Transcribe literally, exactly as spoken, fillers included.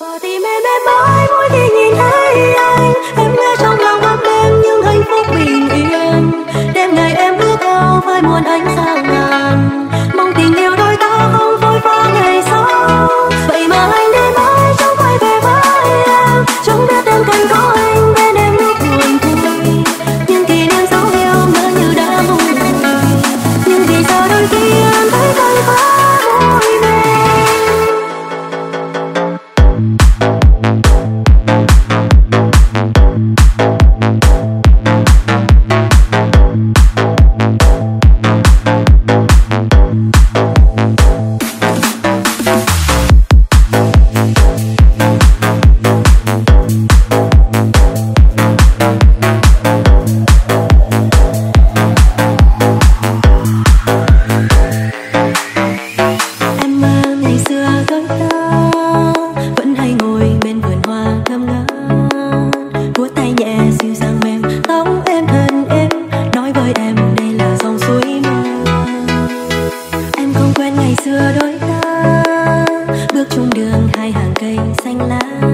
Và tìm em em mãi mỗi khi nhìn thấy anh, em nghe trong lòng ấm êm những hạnh phúc bình yên. Đêm ngày em ước ao với muôn ánh sao ngàn, mong tình yêu đôi ta không vội vã ngày sau. Vậy mà anh đến mãi chẳng quay về với em, chẳng biết em cần có anh bên em lúc buồn vui. Những kỷ niệm dấu yêu ngỡ như đã vui, nhưng vì sao đôi khi em thấy cay quá vui về. Ngày xưa đôi ta bước chung đường hai hàng cây xanh lá.